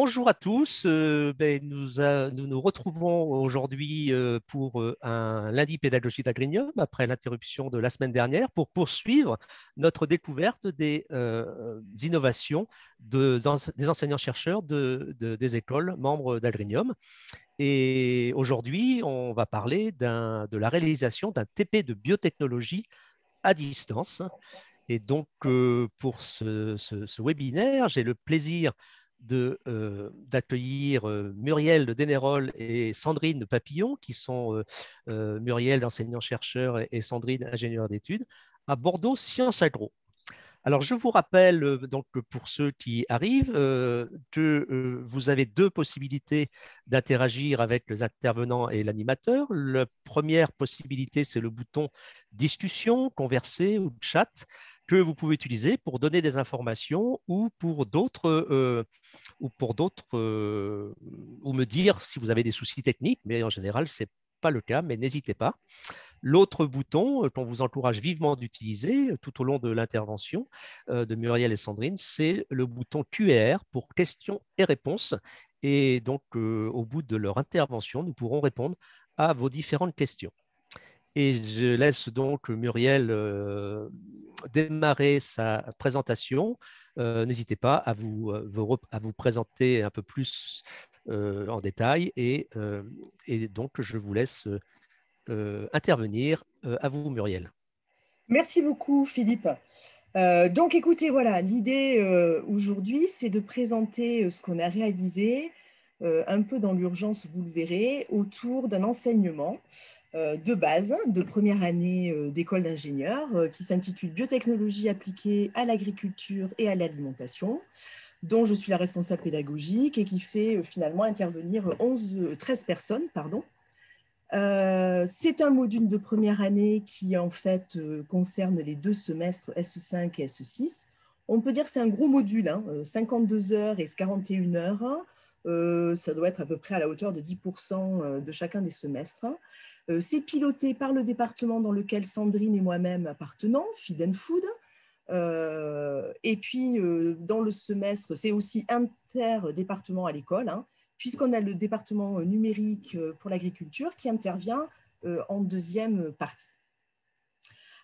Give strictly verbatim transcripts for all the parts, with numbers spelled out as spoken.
Bonjour à tous, euh, ben, nous, a, nous nous retrouvons aujourd'hui euh, pour euh, un lundi pédagogique d'Agrinium après l'interruption de la semaine dernière pour poursuivre notre découverte des euh, innovations de, des enseignants-chercheurs de, de, des écoles membres d'Agrinium. Et aujourd'hui, on va parler de la réalisation d'un T P de biotechnologie à distance. Et donc, euh, pour ce, ce, ce webinaire, j'ai le plaisir d'accueillir euh, euh, Muriel Denayrolles et Sandrine de Papillon, qui sont euh, euh, Muriel, enseignant-chercheur, et, et Sandrine, ingénieure d'études, à Bordeaux Sciences Agro. Alors, je vous rappelle, euh, donc, pour ceux qui arrivent, euh, que euh, vous avez deux possibilités d'interagir avec les intervenants et l'animateur. La première possibilité, c'est le bouton « Discussion », « Converser » ou « Chat », que vous pouvez utiliser pour donner des informations ou pour d'autres, euh, ou pour d'autres, euh, ou me dire si vous avez des soucis techniques, mais en général, ce n'est pas le cas, mais n'hésitez pas. L'autre bouton qu'on vous encourage vivement d'utiliser tout au long de l'intervention euh, de Muriel et Sandrine, c'est le bouton Q R pour questions et réponses. Et donc, euh, au bout de leur intervention, nous pourrons répondre à vos différentes questions. Et je laisse donc Muriel euh, démarrer sa présentation. Euh, N'hésitez pas à vous, vous, à vous présenter un peu plus euh, en détail. Et, euh, et donc, je vous laisse euh, intervenir. Euh, à vous, Muriel. Merci beaucoup, Philippe. Euh, donc, écoutez, voilà, l'idée euh, aujourd'hui, c'est de présenter ce qu'on a réalisé, euh, un peu dans l'urgence, vous le verrez, autour d'un enseignement de base, de première année d'école d'ingénieurs, qui s'intitule « Biotechnologie appliquée à l'agriculture et à l'alimentation », dont je suis la responsable pédagogique et qui fait finalement intervenir onze, treize personnes. Pardon. Euh, c'est un module de première année qui en fait concerne les deux semestres S E cinq et S E six. On peut dire que c'est un gros module, hein, cinquante-deux heures et quarante et une heures. Euh, ça doit être à peu près à la hauteur de dix pour cent de chacun des semestres. C'est piloté par le département dans lequel Sandrine et moi-même appartenons, Feed and Food. Euh, et puis, euh, dans le semestre, c'est aussi interdépartement à l'école, hein, puisqu'on a le département numérique pour l'agriculture qui intervient euh, en deuxième partie.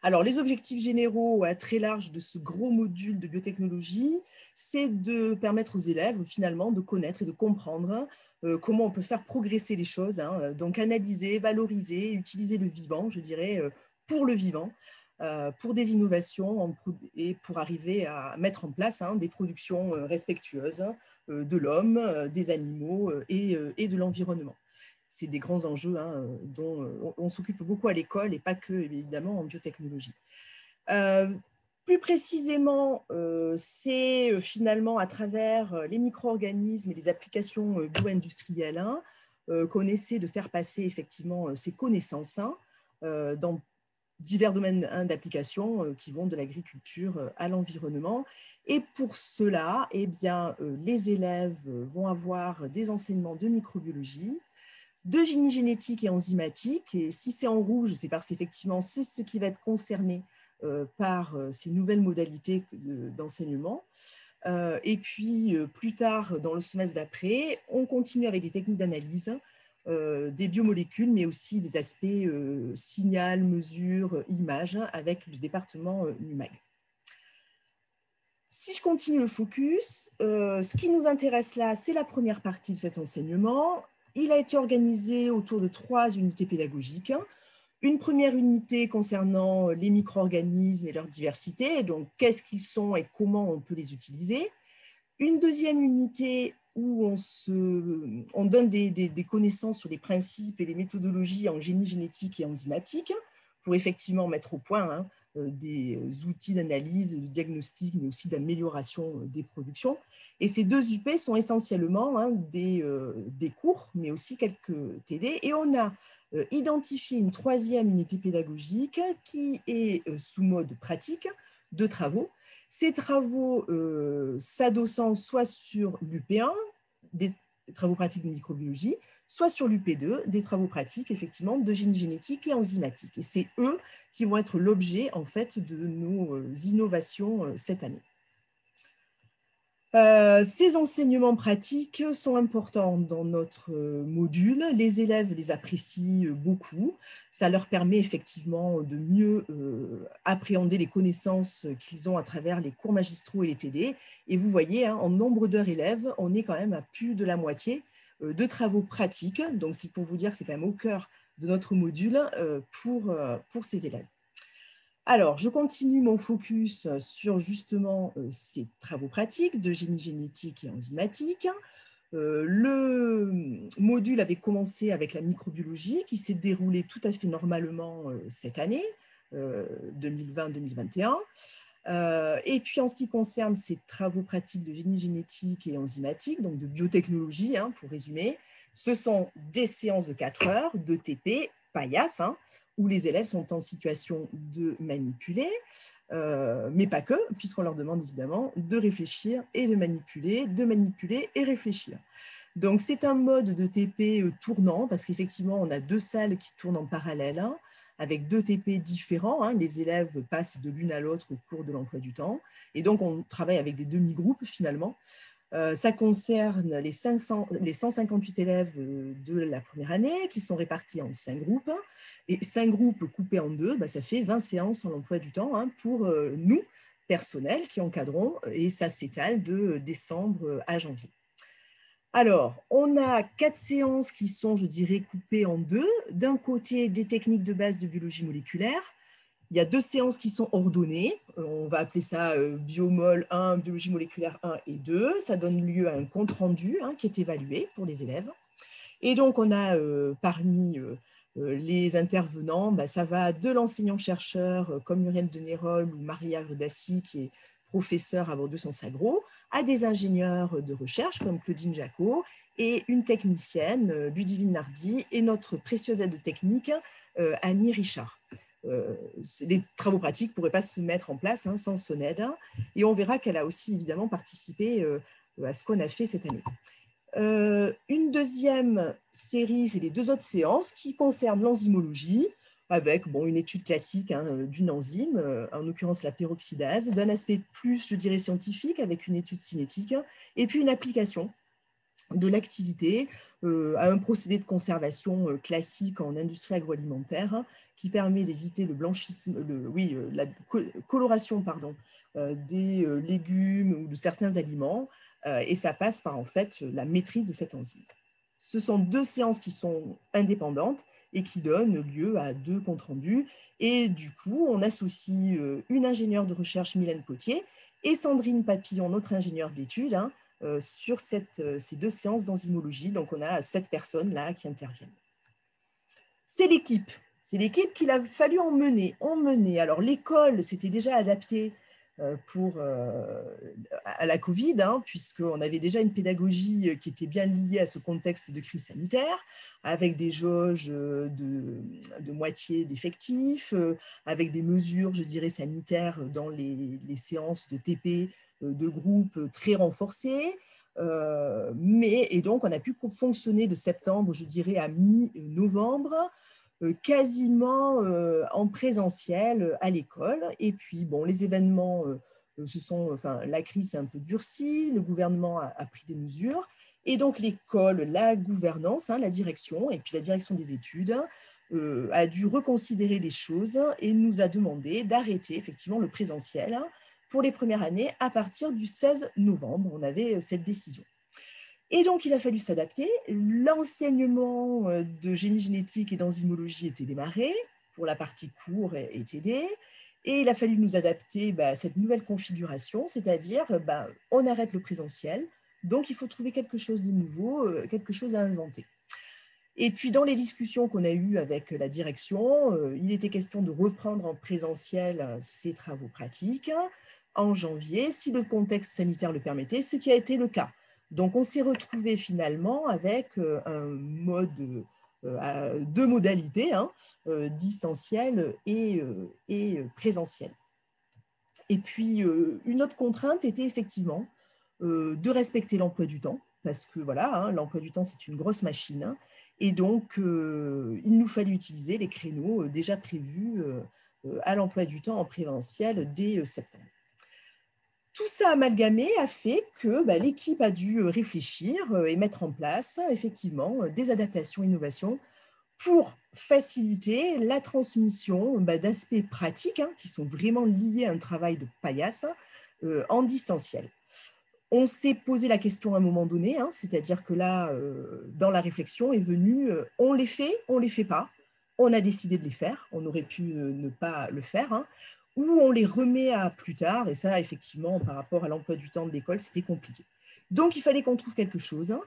Alors, les objectifs généraux à très large de ce gros module de biotechnologie, c'est de permettre aux élèves, finalement, de connaître et de comprendre comment on peut faire progresser les choses, hein. Donc analyser, valoriser, utiliser le vivant, je dirais, pour le vivant, pour des innovations et pour arriver à mettre en place hein, des productions respectueuses de l'homme, des animaux et, et de l'environnement. C'est des grands enjeux hein, dont on s'occupe beaucoup à l'école et pas que, évidemment, en biotechnologie. Euh, Plus précisément, euh, c'est euh, finalement à travers euh, les micro-organismes et les applications euh, bio-industrielles hein, euh, qu'on essaie de faire passer effectivement euh, ces connaissances hein, euh, dans divers domaines hein, d'application euh, qui vont de l'agriculture euh, à l'environnement. Et pour cela, eh bien, euh, les élèves vont avoir des enseignements de microbiologie, de génie génétique et enzymatique. Et si c'est en rouge, c'est parce qu'effectivement, c'est ce qui va être concerné par ces nouvelles modalités d'enseignement. Et puis, plus tard, dans le semestre d'après, on continue avec des techniques d'analyse, des biomolécules, mais aussi des aspects signal, mesure, image, avec le département NUMAG. Si je continue le focus, ce qui nous intéresse là, c'est la première partie de cet enseignement. Il a été organisé autour de trois unités pédagogiques. Une première unité concernant les micro-organismes et leur diversité, donc qu'est-ce qu'ils sont et comment on peut les utiliser. Une deuxième unité où on, se, on donne des, des, des connaissances sur les principes et les méthodologies en génie génétique et enzymatique pour effectivement mettre au point hein, des outils d'analyse, de diagnostic, mais aussi d'amélioration des productions. Et ces deux U P sont essentiellement hein, des, euh, des cours, mais aussi quelques T D. Et on a identifier une troisième unité pédagogique qui est sous mode pratique de travaux. Ces travaux euh, s'adossant soit sur l'U P un, des travaux pratiques de microbiologie, soit sur l'U P deux, des travaux pratiques effectivement de génie génétique et enzymatique. Et c'est eux qui vont être l'objet en fait de nos innovations cette année. Euh, ces enseignements pratiques sont importants dans notre module. Les élèves les apprécient beaucoup. Ça leur permet effectivement de mieux euh, appréhender les connaissances qu'ils ont à travers les cours magistraux et les T D. Et vous voyez, hein, en nombre d'heures élèves, on est quand même à plus de la moitié euh, de travaux pratiques. Donc, c'est pour vous dire que c'est quand même au cœur de notre module euh, pour, euh, pour ces élèves. Alors, je continue mon focus sur justement euh, ces travaux pratiques de génie génétique et enzymatique. Euh, le module avait commencé avec la microbiologie qui s'est déroulée tout à fait normalement euh, cette année, euh, deux mille vingt deux mille vingt et un. Euh, et puis, en ce qui concerne ces travaux pratiques de génie génétique et enzymatique, donc de biotechnologie, hein, pour résumer, ce sont des séances de quatre heures de T P paillasse, hein, où les élèves sont en situation de manipuler, euh, mais pas que, puisqu'on leur demande évidemment de réfléchir et de manipuler, de manipuler et réfléchir. Donc c'est un mode de T P tournant, parce qu'effectivement on a deux salles qui tournent en parallèle, hein, avec deux T P différents, hein, les élèves passent de l'une à l'autre au cours de l'emploi du temps, et donc on travaille avec des demi-groupes finalement. Euh, ça concerne les, cinq cents, les cent cinquante-huit élèves de la première année qui sont répartis en cinq groupes. Et cinq groupes coupés en deux, bah, ça fait vingt séances en emploi du temps, hein, pour euh, nous, personnels, qui encadrons. Et ça s'étale de décembre à janvier. Alors, on a quatre séances qui sont, je dirais, coupées en deux. D'un côté, des techniques de base de biologie moléculaire. Il y a deux séances qui sont ordonnées, on va appeler ça biomol un, biologie moléculaire un et deux, ça donne lieu à un compte rendu, hein, qui est évalué pour les élèves. Et donc on a euh, parmi euh, les intervenants, bah, ça va de l'enseignant-chercheur euh, comme Muriel Denayrolles ou Maria Redassi qui est professeure à Bordeaux Sciences Agro, à des ingénieurs de recherche comme Claudine Jacot et une technicienne, euh, Ludivine Nardi, et notre précieuse aide technique, euh, Annie Richard. Euh, les travaux pratiques ne pourraient pas se mettre en place, hein, sans son aide. Et on verra qu'elle a aussi évidemment participé euh, à ce qu'on a fait cette année. Euh, une deuxième série, c'est les deux autres séances qui concernent l'enzymologie, avec bon, une étude classique, hein, d'une enzyme, euh, en l'occurrence la peroxydase, d'un aspect plus, je dirais, scientifique, avec une étude cinétique, et puis une application de l'activité euh, à un procédé de conservation euh, classique en industrie agroalimentaire, hein, qui permet d'éviter le blanchissement, le, oui, euh, la co coloration pardon, euh, des euh, légumes ou de certains aliments, euh, et ça passe par en fait la maîtrise de cette enzyme. Ce sont deux séances qui sont indépendantes et qui donnent lieu à deux comptes rendus, et du coup on associe euh, une ingénieure de recherche, Mylène Potier, et Sandrine de Papillon, notre ingénieure d'études, hein, Euh, sur cette, euh, ces deux séances d'enzymologie. Donc, on a sept personnes là qui interviennent. C'est l'équipe. C'est l'équipe qu'il a fallu emmener. emmener. Alors, l'école s'était déjà adaptée euh, pour, euh, à la Covid, hein, puisqu'on avait déjà une pédagogie qui était bien liée à ce contexte de crise sanitaire, avec des jauges de, de moitié d'effectifs, euh, avec des mesures, je dirais, sanitaires dans les, les séances de T P, de groupes très renforcés, euh, mais, et donc on a pu fonctionner de septembre, je dirais, à mi-novembre, euh, quasiment euh, en présentiel à l'école. Et puis, bon, les événements, euh, se sont, enfin, la crise s'est un peu durcie, le gouvernement a, a pris des mesures, et donc l'école, la gouvernance, hein, la direction, et puis la direction des études, euh, a dû reconsidérer les choses et nous a demandé d'arrêter effectivement le présentiel pour les premières années, à partir du seize novembre, on avait cette décision. Et donc, il a fallu s'adapter. L'enseignement de génie génétique et d'enzymologie était démarré, pour la partie cours et T D, et il a fallu nous adapter, bah, à cette nouvelle configuration, c'est-à-dire, bah, on arrête le présentiel, donc il faut trouver quelque chose de nouveau, quelque chose à inventer. Et puis, dans les discussions qu'on a eues avec la direction, il était question de reprendre en présentiel ces travaux pratiques, en janvier, si le contexte sanitaire le permettait, ce qui a été le cas. Donc, on s'est retrouvé finalement avec un mode, euh, deux modalités, hein, euh, distanciel et, euh, et présentiel. Et puis, euh, une autre contrainte était effectivement euh, de respecter l'emploi du temps, parce que voilà, hein, l'emploi du temps, c'est une grosse machine, hein, et donc, euh, il nous fallait utiliser les créneaux déjà prévus euh, à l'emploi du temps en présentiel dès septembre. Tout ça amalgamé a fait que bah, l'équipe a dû réfléchir et mettre en place effectivement des adaptations, innovations pour faciliter la transmission bah, d'aspects pratiques hein, qui sont vraiment liés à un travail de paillasse euh, en distanciel. On s'est posé la question à un moment donné, hein, c'est-à-dire que là, euh, dans la réflexion est venue, euh, on les fait, on les fait pas, on a décidé de les faire, on aurait pu euh, ne pas le faire, hein, ou on les remet à plus tard, et ça, effectivement, par rapport à l'emploi du temps de l'école, c'était compliqué. Donc, il fallait qu'on trouve quelque chose, hein,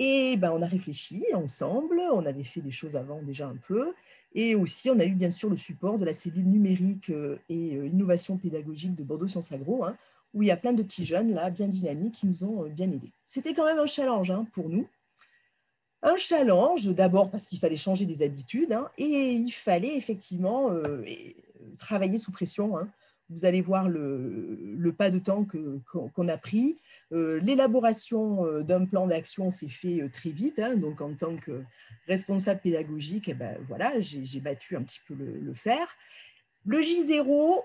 et ben, on a réfléchi ensemble, on avait fait des choses avant déjà un peu, et aussi, on a eu bien sûr le support de la cellule numérique et euh, innovation pédagogique de Bordeaux Sciences Agro, hein, où il y a plein de petits jeunes là, bien dynamiques qui nous ont bien aidés. C'était quand même un challenge hein, pour nous. Un challenge, d'abord parce qu'il fallait changer des habitudes hein, et il fallait effectivement euh, travailler sous pression. Hein. Vous allez voir le, le pas de temps que, qu'on a pris. Euh, l'élaboration d'un plan d'action s'est fait très vite. Hein, donc, en tant que responsable pédagogique, eh ben, voilà, j'ai, j'ai battu un petit peu le, le fer. Le J zéro...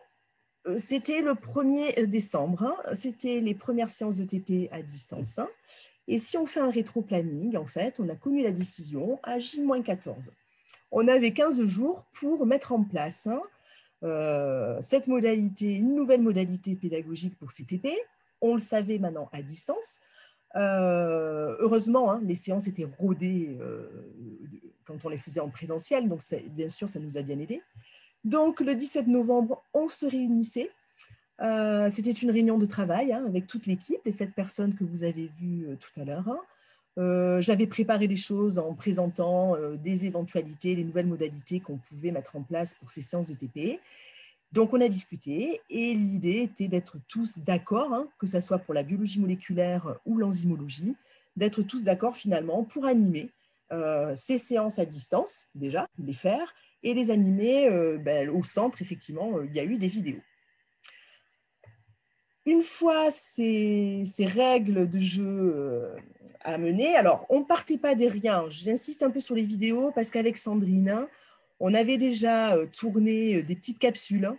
C'était le premier décembre, hein. C'était les premières séances de T P à distance. Hein. Et si on fait un rétro-planning, en fait, on a connu la décision à J quatorze. On avait quinze jours pour mettre en place hein, euh, cette modalité, une nouvelle modalité pédagogique pour ces T P. On le savait maintenant à distance. Euh, heureusement, hein, les séances étaient rodées euh, quand on les faisait en présentiel, donc ça, bien sûr, ça nous a bien aidés. Donc, le dix-sept novembre, on se réunissait. Euh, C'était une réunion de travail hein, avec toute l'équipe, les sept personnes que vous avez vues euh, tout à l'heure. Hein. Euh, J'avais préparé des choses en présentant euh, des éventualités, des nouvelles modalités qu'on pouvait mettre en place pour ces séances de T P. Donc, on a discuté et l'idée était d'être tous d'accord, hein, que ce soit pour la biologie moléculaire ou l'enzymologie, d'être tous d'accord finalement pour animer euh, ces séances à distance, déjà, les faire, et les animer euh, ben, au centre, effectivement, euh, il y a eu des vidéos. Une fois ces, ces règles de jeu euh, à mener, alors on ne partait pas des rien, j'insiste un peu sur les vidéos parce qu'avec Sandrine, hein, on avait déjà euh, tourné des petites capsules, hein,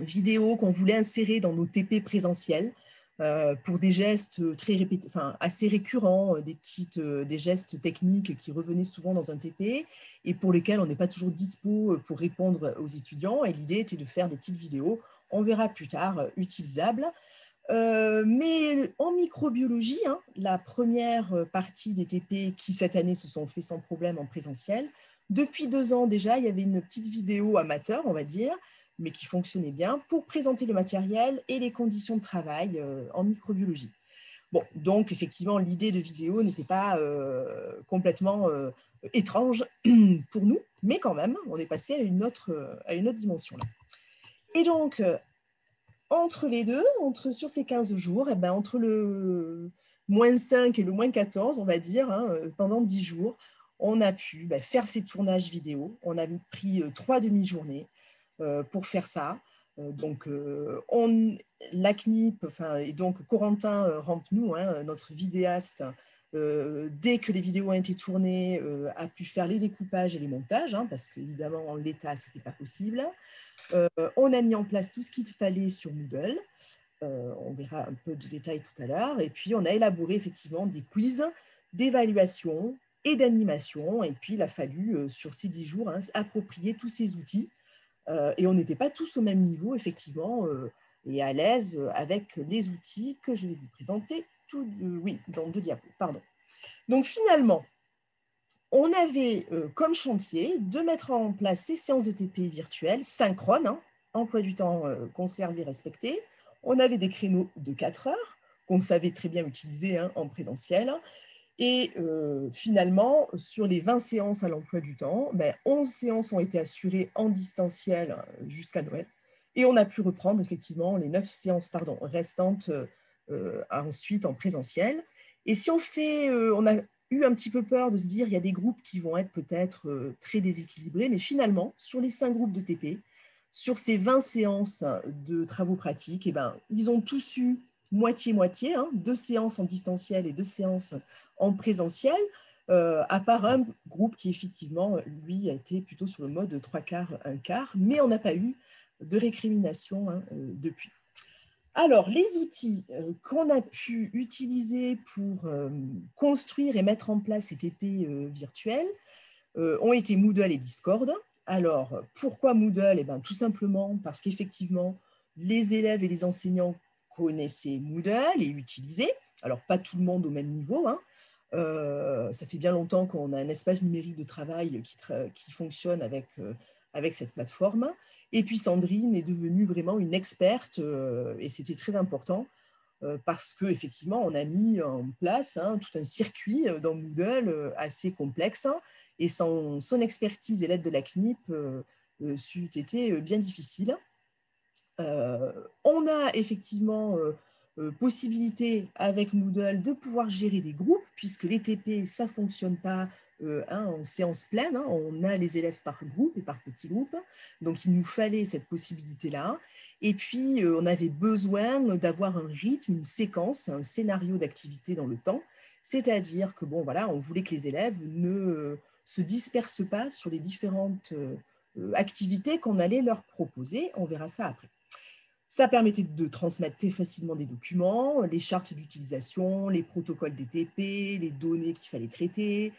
vidéos qu'on voulait insérer dans nos T P présentiels euh, pour des gestes très répétés, enfin, assez récurrents, des, petites, euh, des gestes techniques qui revenaient souvent dans un T P, et pour lesquels on n'est pas toujours dispo pour répondre aux étudiants. Et l'idée était de faire des petites vidéos, on verra plus tard, utilisables. Euh, mais en microbiologie, hein, la première partie des T P qui, cette année, se sont fait sans problème en présentiel, depuis deux ans déjà, il y avait une petite vidéo amateur, on va dire, mais qui fonctionnait bien, pour présenter le matériel et les conditions de travail euh, en microbiologie. Bon, donc, effectivement, l'idée de vidéo n'était pas euh, complètement... Euh, étrange pour nous, mais quand même, on est passé à une autre, à une autre dimension. Là. Et donc, entre les deux, entre, sur ces quinze jours, eh ben, entre le moins cinq et le moins quatorze, on va dire, hein, pendant dix jours, on a pu ben, faire ces tournages vidéo. On a pris euh, trois demi-journées euh, pour faire ça. Euh, donc, euh, on, la C N I P, enfin, et donc Corentin Rampenou, hein, notre vidéaste, Euh, dès que les vidéos ont été tournées, euh, a pu faire les découpages et les montages, hein, parce qu'évidemment, en l'état, ce n'était pas possible. Euh, on a mis en place tout ce qu'il fallait sur Moodle. Euh, on verra un peu de détails tout à l'heure. Et puis, on a élaboré effectivement des quiz d'évaluation et d'animation. Et puis, il a fallu, euh, sur ces dix jours, hein, approprier tous ces outils. Euh, et on n'était pas tous au même niveau, effectivement, euh, et à l'aise avec les outils que je vais vous présenter. Tout, euh, oui, dans deux diapos, pardon. Donc, finalement, on avait euh, comme chantier de mettre en place ces séances de T P virtuelles, synchrones, hein, emploi du temps euh, conservé, respecté. On avait des créneaux de quatre heures qu'on savait très bien utiliser hein, en présentiel. Et euh, finalement, sur les vingt séances à l'emploi du temps, ben, onze séances ont été assurées en distanciel jusqu'à Noël. Et on a pu reprendre effectivement les neuf séances pardon, restantes euh, Euh, ensuite en présentiel. Et si on fait, euh, on a eu un petit peu peur de se dire, il y a des groupes qui vont être peut-être euh, très déséquilibrés, mais finalement, sur les cinq groupes de T P, sur ces vingt séances de travaux pratiques, eh ben, ils ont tous eu moitié-moitié, hein, deux séances en distanciel et deux séances en présentiel, euh, à part un groupe qui, effectivement, lui, a été plutôt sur le mode trois quarts, un quart, mais on n'a pas eu de récrimination hein, euh, depuis. Alors, les outils euh, qu'on a pu utiliser pour euh, construire et mettre en place ces T P euh, virtuels euh, ont été Moodle et Discord. Alors, pourquoi Moodle? Eh bien, tout simplement parce qu'effectivement, les élèves et les enseignants connaissaient Moodle et utilisaient. Alors, pas tout le monde au même niveau, hein. Euh, ça fait bien longtemps qu'on a un espace numérique de travail qui, tra qui fonctionne avec... Euh, avec cette plateforme. Et puis Sandrine est devenue vraiment une experte, euh, et c'était très important, euh, parce qu'effectivement, on a mis en place hein, tout un circuit dans Moodle euh, assez complexe, hein, et sans son expertise et l'aide de la C N I P, euh, euh, c'eût été bien difficile. Euh, on a effectivement euh, euh, possibilité avec Moodle de pouvoir gérer des groupes, puisque les T P, ça ne fonctionne pas Euh, hein, en séance pleine, hein, on a les élèves par groupe et par petits groupes, donc il nous fallait cette possibilité-là. Et puis, euh, on avait besoin d'avoir un rythme, une séquence, un scénario d'activité dans le temps, c'est-à-dire que, bon, voilà, on voulait que les élèves ne euh, se dispersent pas sur les différentes euh, activités qu'on allait leur proposer, on verra ça après. Ça permettait de transmettre très facilement des documents, les chartes d'utilisation, les protocoles des T P, les données qu'il fallait traiter,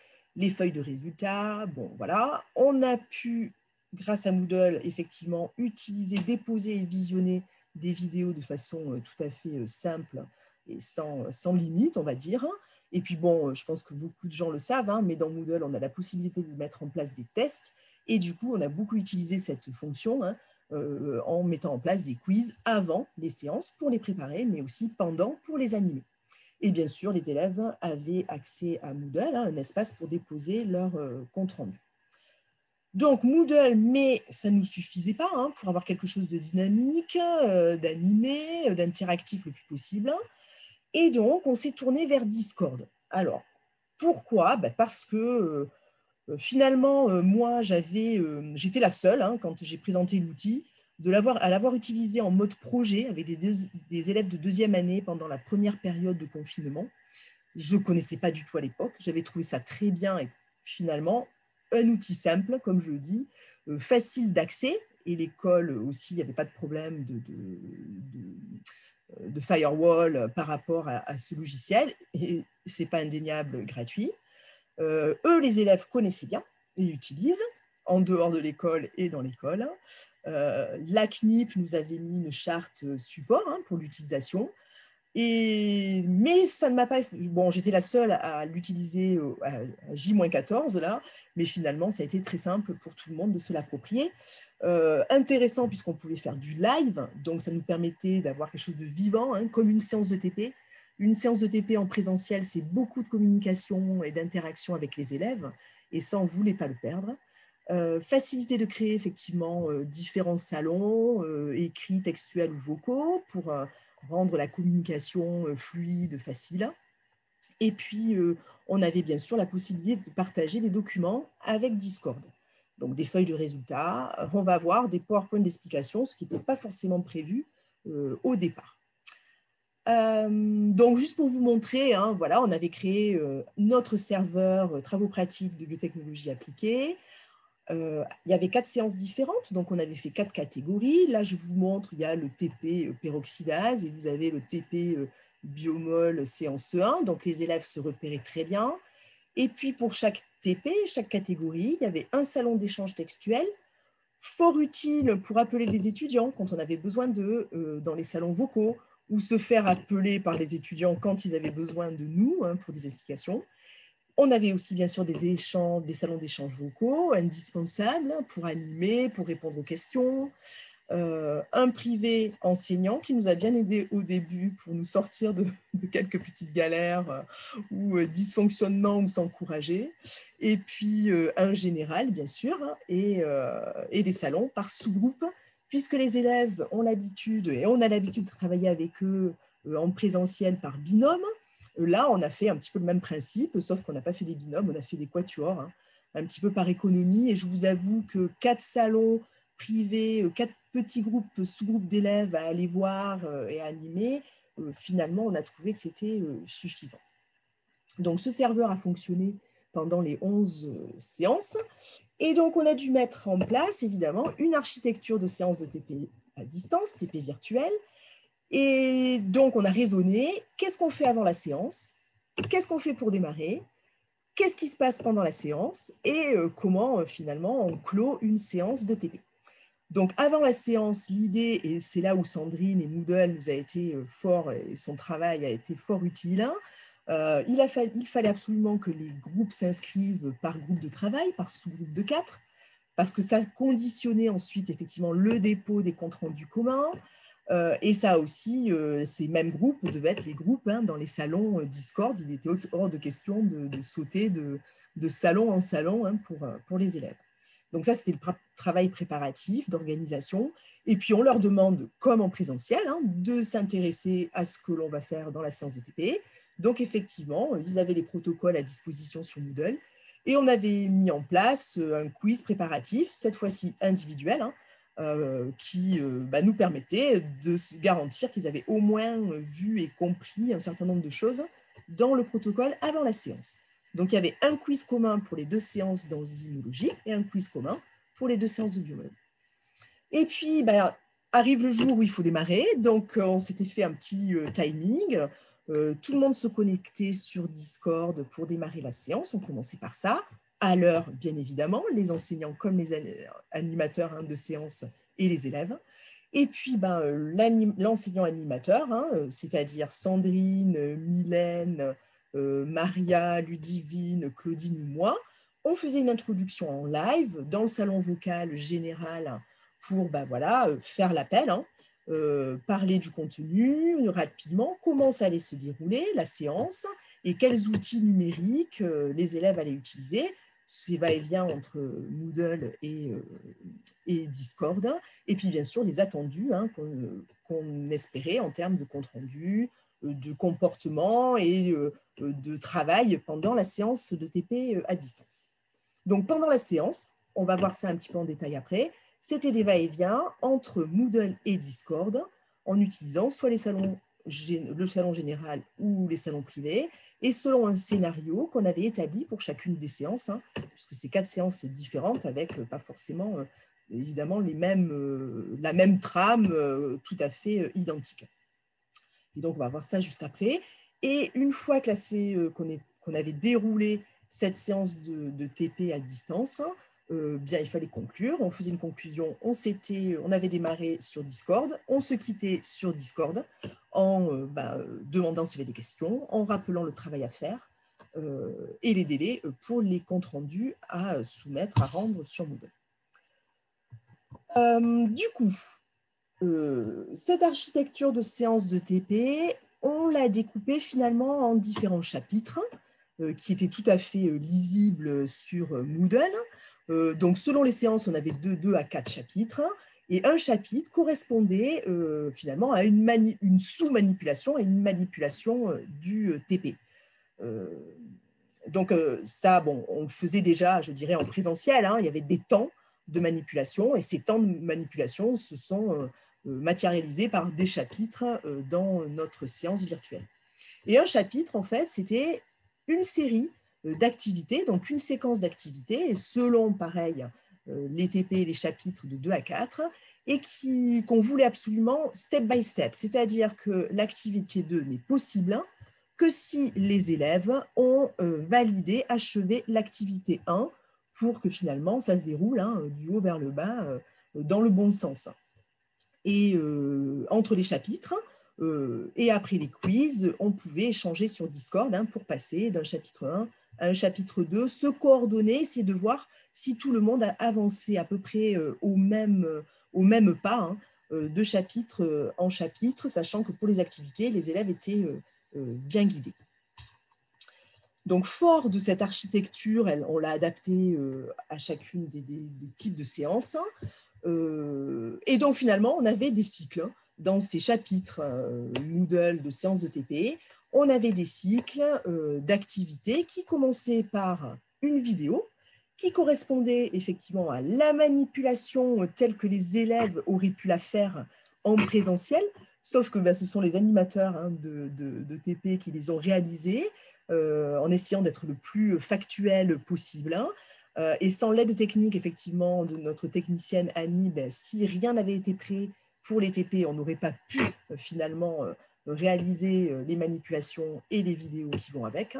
les feuilles de résultats, bon voilà. On a pu, grâce à Moodle, effectivement, utiliser, déposer et visionner des vidéos de façon tout à fait simple et sans, sans limite, on va dire. Et puis bon, je pense que beaucoup de gens le savent, hein, mais dans Moodle, on a la possibilité de mettre en place des tests. Et du coup, on a beaucoup utilisé cette fonction hein, euh, en mettant en place des quiz avant les séances pour les préparer, mais aussi pendant pour les animer. Et bien sûr, les élèves avaient accès à Moodle, hein, un espace pour déposer leur euh, compte rendu. Donc Moodle, mais ça ne nous suffisait pas hein, pour avoir quelque chose de dynamique, euh, d'animé, euh, d'interactif le plus possible. Et donc, on s'est tourné vers Discord. Alors, pourquoi? Ben parce que euh, finalement, euh, moi, j'avais, euh, j'étais la seule, hein, quand j'ai présenté l'outil, de l'avoir, à l'avoir utilisé en mode projet avec des, deux, des élèves de deuxième année pendant la première période de confinement. Je ne connaissais pas du tout à l'époque, j'avais trouvé ça très bien et finalement un outil simple, comme je le dis, euh, facile d'accès et l'école aussi, il n'y avait pas de problème de, de, de, de firewall par rapport à, à ce logiciel et ce n'est pas indéniable gratuit. Euh, eux, les élèves connaissaient bien et utilisent en dehors de l'école et dans l'école. Euh, la C N I P nous avait mis une charte support hein, pour l'utilisation, mais ça ne m'a pas... Bon, j'étais la seule à l'utiliser à J moins quatorze, là, mais finalement, ça a été très simple pour tout le monde de se l'approprier. Euh, intéressant, puisqu'on pouvait faire du live, donc ça nous permettait d'avoir quelque chose de vivant, hein, comme une séance de T P. Une séance de T P en présentiel, c'est beaucoup de communication et d'interaction avec les élèves, et ça, on ne voulait pas le perdre. Euh, facilité de créer effectivement euh, différents salons, euh, écrits, textuels ou vocaux, pour euh, rendre la communication euh, fluide, facile. Et puis, euh, on avait bien sûr la possibilité de partager des documents avec Discord. Donc, des feuilles de résultats, on va voir des PowerPoint d'explication, ce qui n'était pas forcément prévu euh, au départ. Euh, donc, juste pour vous montrer, hein, voilà, on avait créé euh, notre serveur euh, travaux pratiques de biotechnologie appliquée. Euh, il y avait quatre séances différentes, donc on avait fait quatre catégories. Là, je vous montre, il y a le T P peroxydase et vous avez le T P biomol séance un, donc les élèves se repéraient très bien. Et puis, pour chaque T P, chaque catégorie, il y avait un salon d'échange textuel, fort utile pour appeler les étudiants quand on avait besoin d'eux euh, dans les salons vocaux ou se faire appeler par les étudiants quand ils avaient besoin de nous hein, pour des explications. On avait aussi, bien sûr, des, échanges, des salons d'échanges vocaux, indispensables pour animer, pour répondre aux questions. Euh, un privé enseignant qui nous a bien aidés au début pour nous sortir de, de quelques petites galères euh, ou euh, dysfonctionnements ou s'encourager. Et puis, euh, un général, bien sûr, hein, et, euh, et des salons par sous-groupe, puisque les élèves ont l'habitude, et on a l'habitude de travailler avec eux euh, en présentiel par binôme. Là, on a fait un petit peu le même principe, sauf qu'on n'a pas fait des binômes, on a fait des quatuors, hein, un petit peu par économie. Et je vous avoue que quatre salons privés, quatre petits groupes, sous-groupes d'élèves à aller voir et à animer, euh, finalement, on a trouvé que c'était euh, suffisant. Donc, ce serveur a fonctionné pendant les onze euh, séances. Et donc, on a dû mettre en place, évidemment, une architecture de séance de T P à distance, T P virtuelle, Et donc, on a raisonné, qu'est-ce qu'on fait avant la séance? Qu'est-ce qu'on fait pour démarrer? Qu'est-ce qui se passe pendant la séance? Et comment, finalement, on clôt une séance de T P. Donc, avant la séance, l'idée, et c'est là où Sandrine et Moodle nous a été fort, et son travail a été fort utile, euh, il, a fa il fallait absolument que les groupes s'inscrivent par groupe de travail, par sous-groupe de quatre, parce que ça conditionnait ensuite, effectivement, le dépôt des comptes rendus communs, Euh, et ça aussi, euh, ces mêmes groupes devaient être les groupes hein, dans les salons euh, Discord. Il était hors de question de, de sauter de, de salon en salon hein, pour, pour les élèves. Donc ça, c'était le pr travail préparatif, d'organisation. Et puis, on leur demande, comme en présentiel, hein, de s'intéresser à ce que l'on va faire dans la séance de T P. Donc effectivement, ils avaient des protocoles à disposition sur Moodle. Et on avait mis en place un quiz préparatif, cette fois-ci individuel, hein, Euh, qui euh, bah, nous permettait de garantir qu'ils avaient au moins vu et compris un certain nombre de choses dans le protocole avant la séance. Donc, il y avait un quiz commun pour les deux séances d'enzymologie et un quiz commun pour les deux séances de biologie. Et puis, bah, arrive le jour où il faut démarrer. Donc, on s'était fait un petit euh, timing. Euh, tout le monde se connectait sur Discord pour démarrer la séance. On commençait par ça. À l'heure, bien évidemment, les enseignants comme les animateurs hein, de séance et les élèves. Et puis, ben, l'enseignant-animateur, hein, c'est-à-dire Sandrine, Mylène, euh, Maria, Ludivine, Claudine ou moi, on faisait une introduction en live dans le salon vocal général pour ben, voilà, faire l'appel, hein, euh, parler du contenu rapidement, comment ça allait se dérouler, la séance, et quels outils numériques euh, les élèves allaient utiliser. Ces va-et-vient entre Moodle et, euh, et Discord, et puis bien sûr les attendus hein, qu'on qu'on espérait en termes de compte-rendu, euh, de comportement et euh, de travail pendant la séance de T P à distance. Donc pendant la séance, on va voir ça un petit peu en détail après, c'était des va-et-vient entre Moodle et Discord en utilisant soit les salons, le salon général ou les salons privés, et selon un scénario qu'on avait établi pour chacune des séances, hein, puisque c'est quatre séances différentes avec euh, pas forcément, euh, évidemment, les mêmes, euh, la même trame euh, tout à fait euh, identique. Et donc, on va voir ça juste après. Et une fois qu'on euh, qu qu'on avait déroulé cette séance de, de T P à distance, euh, bien, il fallait conclure. On faisait une conclusion. On, on avait démarré sur Discord. On se quittait sur Discord en euh, bah, demandant s'il y avait des questions, en rappelant le travail à faire euh, et les délais pour les comptes rendus à soumettre, à rendre sur Moodle. Euh, du coup, euh, cette architecture de séance de T P, on l'a découpée finalement en différents chapitres euh, qui étaient tout à fait euh, lisibles sur euh, Moodle. Euh, donc, selon les séances, on avait deux, deux à quatre chapitres. Et un chapitre correspondait euh, finalement à une, une sous-manipulation et une manipulation euh, du euh, T P. Euh, donc euh, ça, bon, on le faisait déjà, je dirais, en présentiel. Hein, il y avait des temps de manipulation et ces temps de manipulation se sont euh, matérialisés par des chapitres euh, dans notre séance virtuelle. Et un chapitre, en fait, c'était une série euh, d'activités, donc une séquence d'activités, et selon, pareil, les T P, les chapitres de deux à quatre, et qu'on voulait absolument step by step, c'est-à-dire que l'activité deux n'est possible que si les élèves ont validé, achevé l'activité un pour que finalement ça se déroule hein, du haut vers le bas dans le bon sens. Et euh, entre les chapitres euh, et après les quiz, on pouvait échanger sur Discord hein, pour passer d'un chapitre un à un chapitre deux, se coordonner, essayer de voir si tout le monde a avancé à peu près euh, au, même, euh, au même pas, hein, euh, de chapitre euh, en chapitre, sachant que pour les activités, les élèves étaient euh, euh, bien guidés. Donc, fort de cette architecture, elle, on l'a adaptée euh, à chacune des, des, des types de séances. Hein, euh, et donc, finalement, on avait des cycles hein, dans ces chapitres euh, Moodle de séances de T P. On avait des cycles euh, d'activités qui commençaient par une vidéo, qui correspondait effectivement à la manipulation telle que les élèves auraient pu la faire en présentiel, sauf que ben, ce sont les animateurs hein, de, de, de T P qui les ont réalisés euh, en essayant d'être le plus factuel possible. Hein, euh, et sans l'aide technique, effectivement, de notre technicienne Annie, ben, si rien n'avait été prêt pour les T P, on n'aurait pas pu euh, finalement euh, réaliser euh, les manipulations et les vidéos qui vont avec.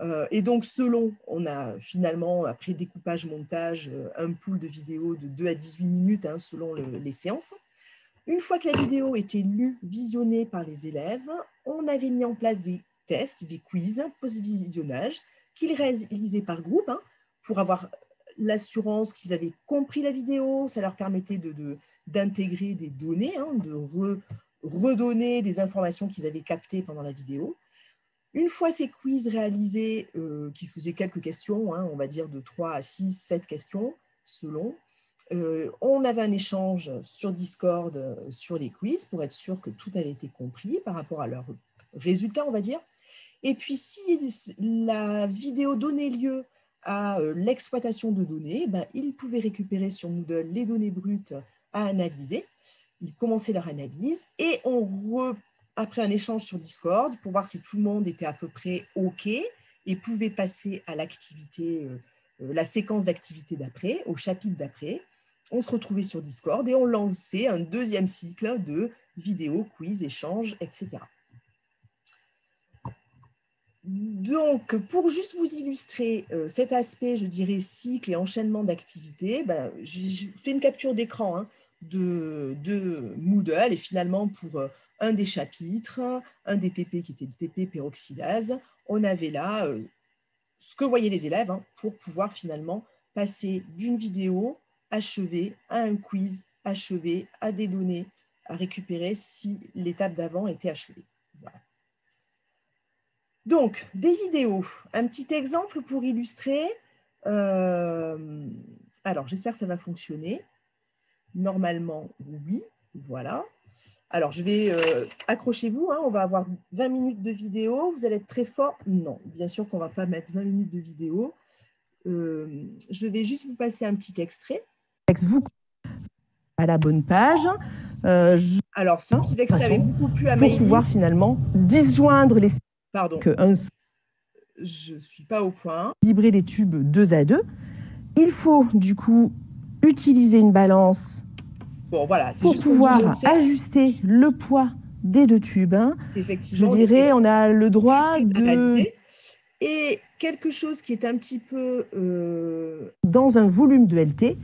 Euh, et donc, selon, on a finalement, après découpage, montage, euh, un pool de vidéos de deux à dix-huit minutes hein, selon le, les séances. Une fois que la vidéo était lue, visionnée par les élèves, on avait mis en place des tests, des quiz post-visionnage qu'ils réalisaient par groupe hein, pour avoir l'assurance qu'ils avaient compris la vidéo. Ça leur permettait de, d'intégrer des données, hein, de re, redonner des informations qu'ils avaient captées pendant la vidéo. Une fois ces quiz réalisés, euh, qui faisaient quelques questions, hein, on va dire de trois à six, sept questions selon, euh, on avait un échange sur Discord euh, sur les quiz pour être sûr que tout avait été compris par rapport à leurs résultats, on va dire. Et puis, si la vidéo donnait lieu à euh, l'exploitation de données, ben, ils pouvaient récupérer sur Moodle les données brutes à analyser. Ils commençaient leur analyse et on re... après un échange sur Discord pour voir si tout le monde était à peu près OK et pouvait passer à l'activité, euh, la séquence d'activité d'après, au chapitre d'après. On se retrouvait sur Discord et on lançait un deuxième cycle de vidéos, quiz, échanges, et cetera. Donc, pour juste vous illustrer euh, cet aspect, je dirais, cycle et enchaînement d'activités, ben, j'ai fait une capture d'écran hein, de, de Moodle et finalement pour euh, un des chapitres, un des T P qui était le T P peroxydase, on avait là euh, ce que voyaient les élèves hein, pour pouvoir finalement passer d'une vidéo achevée à un quiz achevé, à des données à récupérer si l'étape d'avant était achevée. Voilà. Donc, des vidéos. Un petit exemple pour illustrer. Euh, alors, j'espère que ça va fonctionner. Normalement, oui. Voilà. Alors, je vais... Euh, accrochez-vous. Hein, on va avoir vingt minutes de vidéo. Vous allez être très fort. Non, bien sûr qu'on ne va pas mettre vingt minutes de vidéo. Euh, je vais juste vous passer un petit extrait. Vous à la bonne page. Euh, je... Alors, ce petit extrait avait beaucoup plu à Maëlys. Pour pouvoir finalement disjoindre les... Pardon, que un... je ne suis pas au point. Librer les tubes deux à deux. Il faut du coup utiliser une balance bon, voilà, pour pouvoir ajuster le poids des deux tubes. Hein. Effectivement, je dirais, on a le droit de... Et quelque chose qui est un petit peu... Euh... Dans un volume de L T.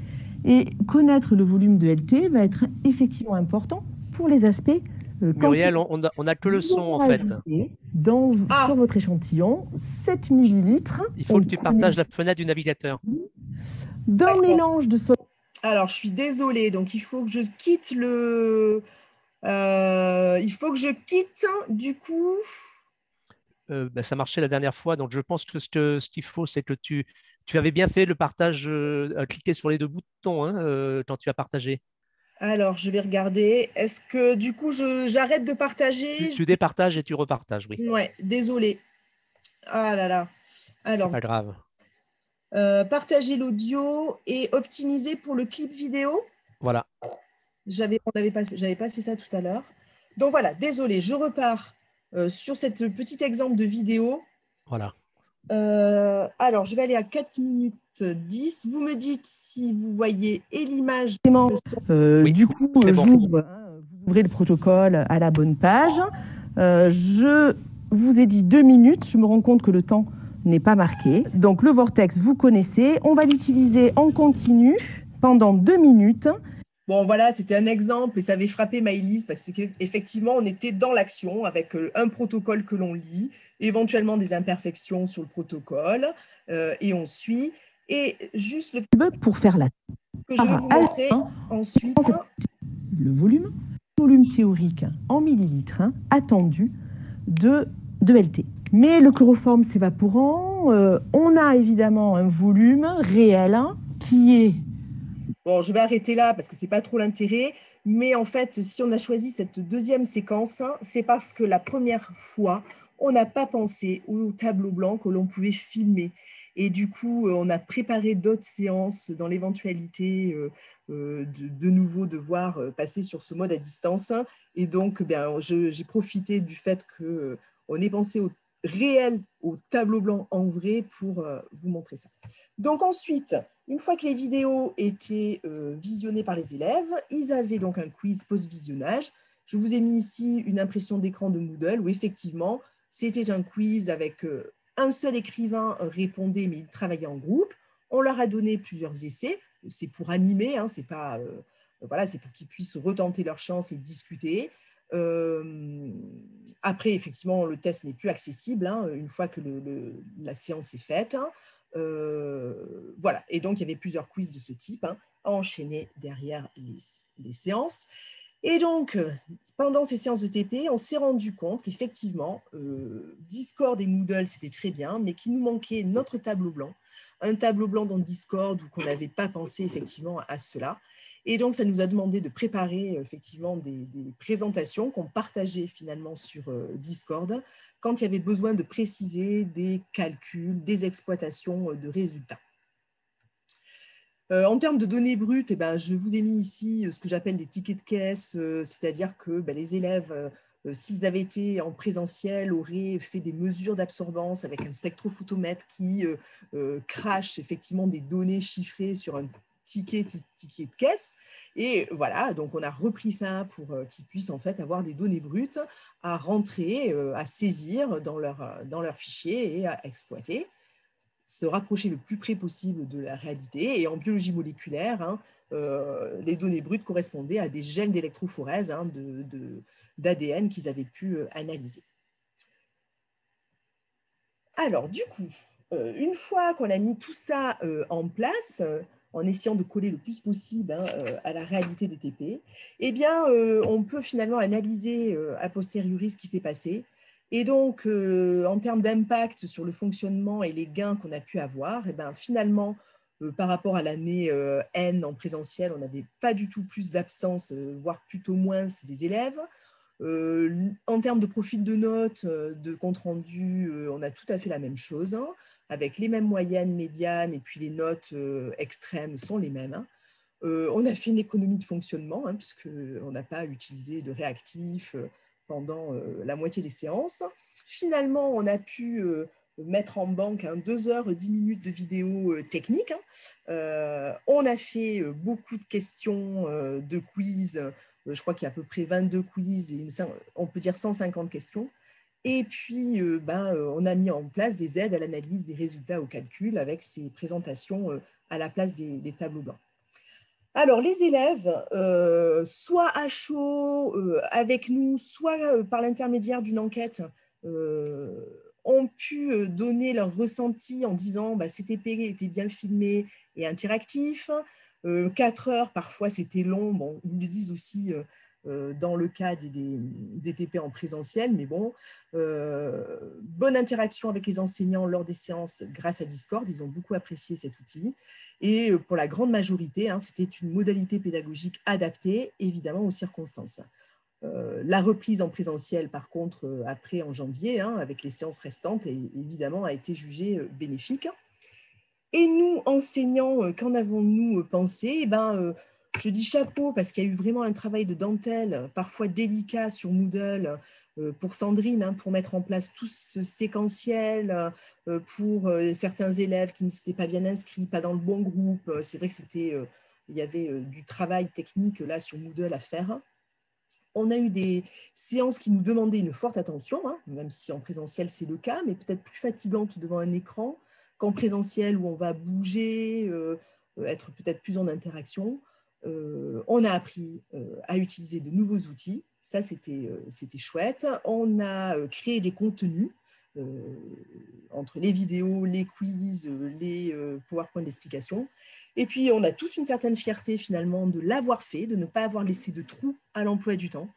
Et connaître le volume de L T va être effectivement important pour les aspects... Muriel, on n'a on a que le son en fait. Dans, ah. Sur votre échantillon, sept millilitres. Il faut que tu partages la fenêtre du navigateur. D'un mélange de sol. Alors, je suis désolée, donc il faut que je quitte le. Euh, il faut que je quitte du coup. Euh, ben, ça marchait la dernière fois, donc je pense que ce qu'il ce qu faut, c'est que tu, tu avais bien fait le partage, euh, cliquer sur les deux boutons hein, euh, quand tu as partagé. Alors, je vais regarder. Est-ce que, du coup, j'arrête de partager? Tu, tu départages et tu repartages, oui. Ouais, désolé. Ah là là. Alors, c'est pas grave. Euh, partager l'audio et optimiser pour le clip vidéo. Voilà. J'avais, on n'avait pas, j'avais pas fait ça tout à l'heure. Donc, voilà, désolé, je repars euh, sur ce petit exemple de vidéo. Voilà. Euh, alors, je vais aller à quatre minutes dix. Vous me dites si vous voyez et l'image. Euh, oui, du coup, euh, bon. j'ouvre, hein, vous ouvrez le protocole à la bonne page. Euh, je vous ai dit deux minutes. Je me rends compte que le temps n'est pas marqué. Donc, le vortex, vous connaissez. On va l'utiliser en continu pendant deux minutes. Bon, voilà, c'était un exemple et ça avait frappé Maëlys parce qu'effectivement, on était dans l'action avec un protocole que l'on lit, éventuellement des imperfections sur le protocole, euh, et on suit. Et juste le pour faire la que je vais vous montrer ensuite le volume, volume théorique en millilitres hein, attendu de, de L T. Mais le chloroforme s'évaporant, euh, on a évidemment un volume réel hein, qui est... Bon, je vais arrêter là parce que ce n'est pas trop l'intérêt. Mais en fait, si on a choisi cette deuxième séquence, hein, c'est parce que la première fois, on n'a pas pensé au tableau blanc que l'on pouvait filmer. Et du coup, on a préparé d'autres séances dans l'éventualité de, de nouveau devoir passer sur ce mode à distance. Et donc, ben, j'ai profité du fait qu'on ait pensé au réel, au tableau blanc en vrai pour vous montrer ça. Donc ensuite, Une fois que les vidéos étaient euh, visionnées par les élèves, ils avaient donc un quiz post-visionnage. Je vous ai mis ici une impression d'écran de Moodle où effectivement, c'était un quiz avec euh, un seul écrivain répondait, mais il travaillait en groupe. On leur a donné plusieurs essais. C'est pour animer, hein, c'est pas, euh, voilà, c'est pour qu'ils puissent retenter leur chance et discuter. Euh, après, effectivement, le test n'est plus accessible hein, une fois que le, le, la séance est faite. Hein. Euh, voilà, et donc il y avait plusieurs quiz de ce type hein, à enchaîner derrière les, les séances. Et donc, pendant ces séances de T P, on s'est rendu compte qu'effectivement, euh, Discord et Moodle, c'était très bien, mais qu'il nous manquait notre tableau blanc, un tableau blanc dans Discord où qu'on n'avait pas pensé effectivement à cela. Et donc, ça nous a demandé de préparer effectivement des, des présentations qu'on partageait finalement sur euh, Discord quand il y avait besoin de préciser des calculs, des exploitations euh, de résultats. Euh, en termes de données brutes, eh ben, je vous ai mis ici ce que j'appelle des tickets de caisse, euh, c'est-à-dire que ben, les élèves, euh, s'ils avaient été en présentiel, auraient fait des mesures d'absorbance avec un spectrophotomètre qui euh, euh, crache effectivement des données chiffrées sur un ticket, ticket de caisse. Et voilà, donc on a repris ça pour euh, qu'ils puissent en fait avoir des données brutes à rentrer, euh, à saisir dans leur, dans leur fichier et à exploiter. Se rapprocher le plus près possible de la réalité. Et en biologie moléculaire, hein, euh, les données brutes correspondaient à des gènes d'électrophorèse hein, d'A D N qu'ils avaient pu analyser. Alors, du coup, euh, une fois qu'on a mis tout ça euh, en place, euh, en essayant de coller le plus possible hein, euh, à la réalité des T P, eh bien, euh, on peut finalement analyser euh, a posteriori ce qui s'est passé. Et donc, euh, en termes d'impact sur le fonctionnement et les gains qu'on a pu avoir, eh ben, finalement, euh, par rapport à l'année euh, N en présentiel, on n'avait pas du tout plus d'absence, euh, voire plutôt moins des élèves. Euh, en termes de profil de notes, euh, de compte rendu, euh, on a tout à fait la même chose, hein, avec les mêmes moyennes, médianes, et puis les notes euh, extrêmes sont les mêmes. Hein. Euh, on a fait une économie de fonctionnement, hein, puisqu'on n'a pas utilisé de réactifs, euh, pendant euh, la moitié des séances. Finalement, on a pu euh, mettre en banque hein, deux heures dix minutes de vidéos euh, techniques. Hein. Euh, on a fait euh, beaucoup de questions, euh, de quiz. Euh, je crois qu'il y a à peu près vingt-deux quiz et une, on peut dire cent cinquante questions. Et puis, euh, ben, euh, on a mis en place des aides à l'analyse des résultats au calcul avec ces présentations euh, à la place des, des tableaux blancs. Alors, les élèves, euh, soit à chaud euh, avec nous, soit euh, par l'intermédiaire d'une enquête, euh, ont pu donner leur ressenti en disant bah, « C T P était bien filmé et interactif euh, »,« quatre heures, parfois c'était long bon, ». Ils le disent aussi euh, dans le cas des, des, des T P en présentiel, mais bon. Euh, « Bonne interaction avec les enseignants lors des séances grâce à Discord », ils ont beaucoup apprécié cet outil. Et pour la grande majorité, hein, c'était une modalité pédagogique adaptée, évidemment, aux circonstances. Euh, la reprise en présentiel, par contre, euh, après en janvier, hein, avec les séances restantes, est, évidemment, a été jugée euh, bénéfique. Et nous, enseignants, euh, qu'en avons-nous pensé ? Eh ben, euh, je dis chapeau parce qu'il y a eu vraiment un travail de dentelle, parfois délicat sur Moodle, euh, pour Sandrine, hein, pour mettre en place tout ce séquentiel, euh, pour euh, certains élèves qui ne s'étaient pas bien inscrits, pas dans le bon groupe. C'est vrai que c'était, euh, il y avait euh, du travail technique là sur Moodle à faire. On a eu des séances qui nous demandaient une forte attention, hein, même si en présentiel c'est le cas, mais peut-être plus fatigante devant un écran qu'en présentiel où on va bouger, euh, être peut-être plus en interaction. Euh, on a appris euh, à utiliser de nouveaux outils, ça c'était euh, c'était chouette. On a euh, créé des contenus euh, entre les vidéos, les quiz, euh, les euh, PowerPoint d'explication. Et puis on a tous une certaine fierté finalement de l'avoir fait, de ne pas avoir laissé de trou à l'emploi du temps.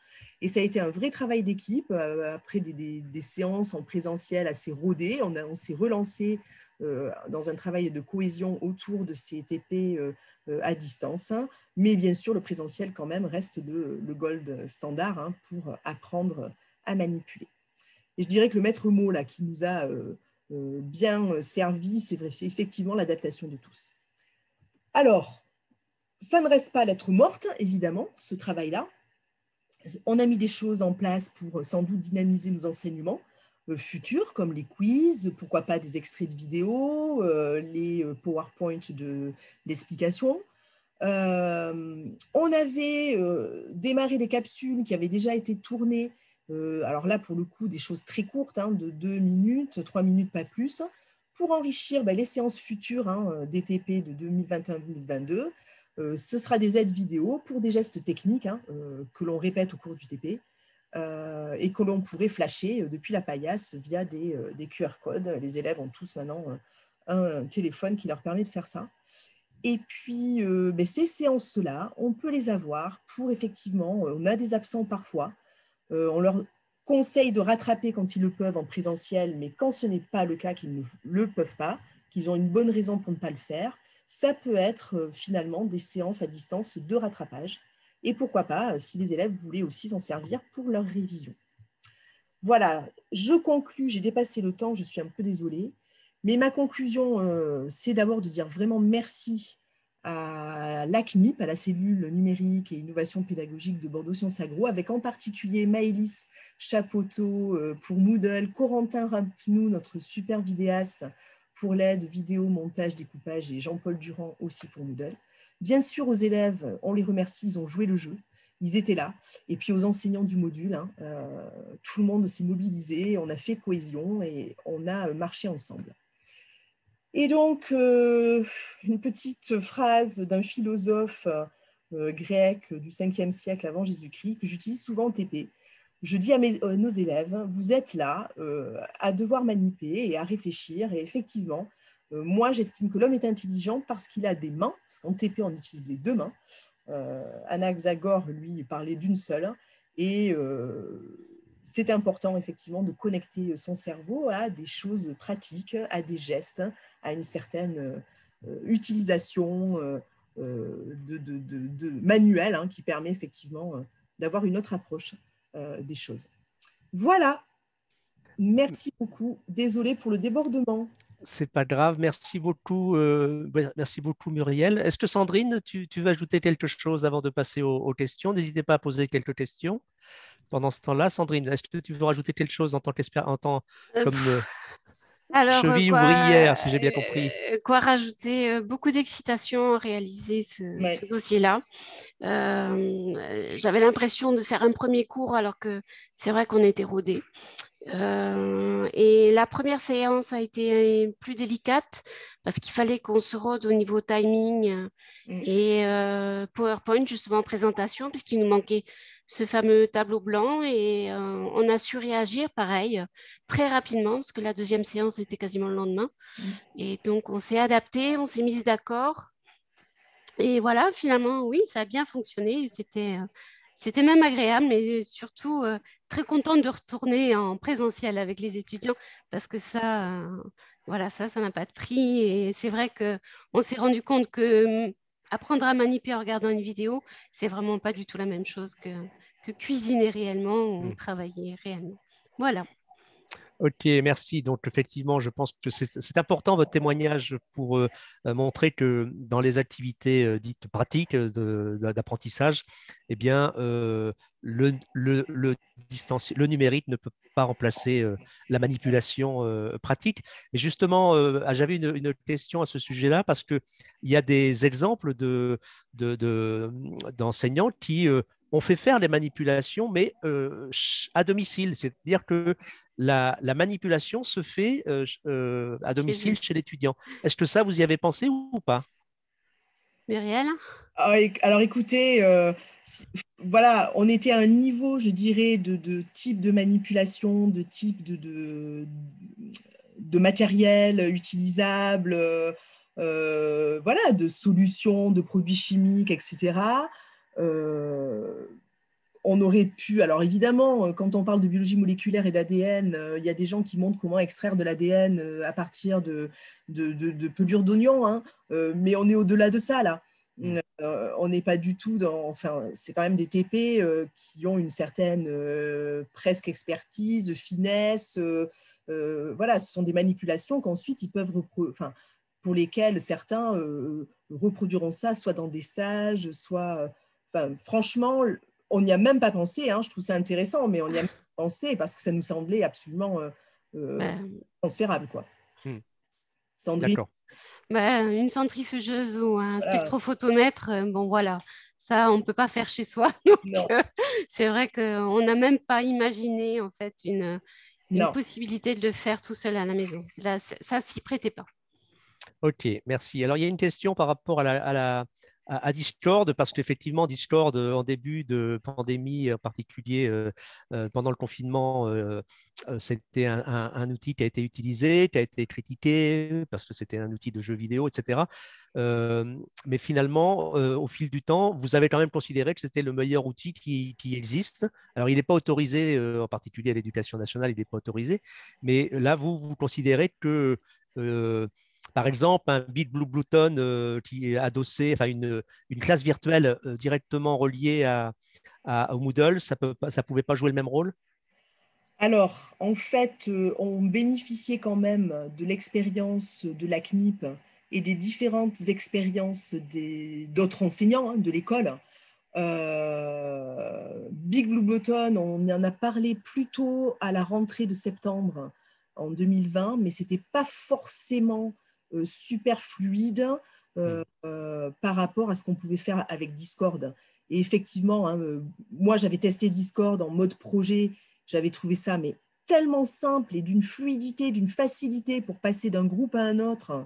Et ça a été un vrai travail d'équipe. Euh, après des, des, des séances en présentiel assez rodées, on, on s'est relancé euh, dans un travail de cohésion autour de ces T P euh, euh, à distance. Mais bien sûr, le présentiel quand même reste le, le gold standard hein, pour apprendre à manipuler. Et je dirais que le maître mot là, qui nous a euh, euh, bien servi, c'est effectivement l'adaptation de tous. Alors, ça ne reste pas lettre morte, évidemment, ce travail-là. On a mis des choses en place pour sans doute dynamiser nos enseignements. futurs, comme les quiz, pourquoi pas des extraits de vidéos, euh, les PowerPoint d'explication. De, euh, on avait euh, démarré des capsules qui avaient déjà été tournées, euh, alors là pour le coup des choses très courtes, hein, de deux minutes, trois minutes pas plus, pour enrichir ben, les séances futures hein, D T P de deux mille vingt et un deux mille vingt-deux. Euh, ce sera des aides vidéo pour des gestes techniques hein, euh, que l'on répète au cours du T P euh, et que l'on pourrait flasher depuis la paillasse via des, euh, des Q R codes. Les élèves ont tous maintenant euh, un téléphone qui leur permet de faire ça. Et puis, euh, ben, ces séances-là, on peut les avoir pour effectivement, on a des absents parfois, euh, on leur conseille de rattraper quand ils le peuvent en présentiel, mais quand ce n'est pas le cas, qu'ils ne le peuvent pas, qu'ils ont une bonne raison pour ne pas le faire, ça peut être euh, finalement des séances à distance de rattrapage. Et pourquoi pas, si les élèves voulaient aussi s'en servir pour leur révision. Voilà, je conclue, j'ai dépassé le temps, je suis un peu désolée, mais ma conclusion, euh, c'est d'abord de dire vraiment merci à la C N I P, à la Cellule Numérique et Innovation Pédagogique de Bordeaux Sciences Agro, avec en particulier Maëlys Chapoteau euh, pour Moodle, Corentin Rampenou, notre super vidéaste, pour l'aide, vidéo, montage, découpage, et Jean-Paul Durand aussi pour Moodle. Bien sûr, aux élèves, on les remercie, ils ont joué le jeu, ils étaient là. Et puis aux enseignants du module, hein, euh, tout le monde s'est mobilisé, on a fait cohésion et on a marché ensemble. Et donc, euh, une petite phrase d'un philosophe euh, grec du cinquième siècle avant Jésus-Christ, que j'utilise souvent en T P. Je dis à, mes, à nos élèves, vous êtes là euh, à devoir manipuler et à réfléchir. Et effectivement, euh, moi, j'estime que l'homme est intelligent parce qu'il a des mains. Parce qu'en T P, on utilise les deux mains. Euh, Anaxagore, lui, parlait d'une seule. Et euh, c'est important, effectivement, de connecter son cerveau à des choses pratiques, à des gestes, à une certaine euh, utilisation euh, de, de, de, de manuel hein, qui permet effectivement euh, d'avoir une autre approche. Euh, des choses. Voilà. Merci beaucoup. Désolée pour le débordement. C'est pas grave. Merci beaucoup, euh, merci beaucoup Muriel. Est-ce que Sandrine, tu, tu veux ajouter quelque chose avant de passer aux, aux questions? N'hésitez pas à poser quelques questions pendant ce temps-là. Sandrine, est-ce que tu veux rajouter quelque chose en tant qu'expert, tant comme euh, alors, cheville quoi, ouvrière, si j'ai bien compris? Quoi rajouter? Beaucoup d'excitation à réaliser ce, ouais. ce dossier-là. Euh, j'avais l'impression de faire un premier cours alors que c'est vrai qu'on était rodés. Euh, et la première séance a été plus délicate parce qu'il fallait qu'on se rôde au niveau timing et euh, PowerPoint, justement présentation, puisqu'il nous manquait ce fameux tableau blanc et euh, on a su réagir pareil très rapidement parce que la deuxième séance était quasiment le lendemain. Et donc on s'est adapté, on s'est mis d'accord. Et voilà, finalement, oui, ça a bien fonctionné. C'était, c'était même agréable, mais surtout euh, très contente de retourner en présentiel avec les étudiants parce que ça, euh, voilà, ça, ça n'a pas de prix. Et c'est vrai qu'on s'est rendu compte que apprendre à manipuler en regardant une vidéo, c'est vraiment pas du tout la même chose que, que cuisiner réellement ou mmh. travailler réellement. Voilà. Ok, merci. Donc, effectivement, je pense que c'est important votre témoignage pour euh, montrer que dans les activités euh, dites pratiques d'apprentissage, eh bien, euh, le, le, le, le numérique ne peut pas remplacer euh, la manipulation euh, pratique. Mais justement, euh, j'avais une, une question à ce sujet-là parce qu'il y a des exemples de, de, de, d'enseignants qui euh, ont fait faire les manipulations, mais euh, à domicile, c'est-à-dire que La, la manipulation se fait euh, euh, à domicile chez l'étudiant. Est-ce que ça, vous y avez pensé ou pas, Muriel? Alors, écoutez, euh, voilà, on était à un niveau, je dirais, de, de type de manipulation, de type de, de, de matériel utilisable, euh, voilà, de solutions, de produits chimiques, et cetera. Euh, On aurait pu, alors évidemment, quand on parle de biologie moléculaire et d'A D N, euh, il y a des gens qui montrent comment extraire de l'A D N euh, à partir de, de, de, de pelures d'oignons, hein, euh, mais on est au-delà de ça, là. Euh, on n'est pas du tout dans, enfin, c'est quand même des T P euh, qui ont une certaine euh, presque expertise, finesse, euh, euh, voilà, ce sont des manipulations qu'ensuite ils peuvent, enfin, pour lesquelles certains euh, reproduiront ça, soit dans des stages, soit, enfin, franchement, on n'y a même pas pensé, hein, je trouve ça intéressant, mais on n'y a même pas pensé parce que ça nous semblait absolument euh, euh, bah, transférable, quoi. Hmm. Sandrine. D'accord. Bah, une centrifugeuse ou un voilà. spectrophotomètre, bon voilà, ça on ne peut pas faire chez soi. C'est euh, vrai qu'on n'a même pas imaginé en fait une, une possibilité de le faire tout seul à la maison. Là, ça ne s'y prêtait pas. Ok, merci. Alors il y a une question par rapport à la... À la... à Discord, parce qu'effectivement, Discord, en début de pandémie, en particulier euh, euh, pendant le confinement, euh, euh, c'était un, un, un outil qui a été utilisé, qui a été critiqué, parce que c'était un outil de jeu vidéo, et cetera. Euh, mais finalement, euh, au fil du temps, vous avez quand même considéré que c'était le meilleur outil qui, qui existe. Alors, il n'est pas autorisé, euh, en particulier à l'Éducation nationale, il n'est pas autorisé. Mais là, vous, vous considérez que... Euh, Par exemple, un Big Blue Button euh, qui est adossé, enfin une, une classe virtuelle euh, directement reliée à, à, au Moodle, ça ne pouvait pas jouer le même rôle? Alors, en fait, euh, on bénéficiait quand même de l'expérience de la C N I P et des différentes expériences d'autres enseignants hein, de l'école. Euh, Big Blue Button, on en a parlé plus tôt à la rentrée de septembre en deux mille vingt, mais ce n'était pas forcément... Euh, super fluide euh, euh, par rapport à ce qu'on pouvait faire avec Discord. Et effectivement, hein, euh, moi, j'avais testé Discord en mode projet. J'avais trouvé ça mais tellement simple et d'une fluidité, d'une facilité pour passer d'un groupe à un autre,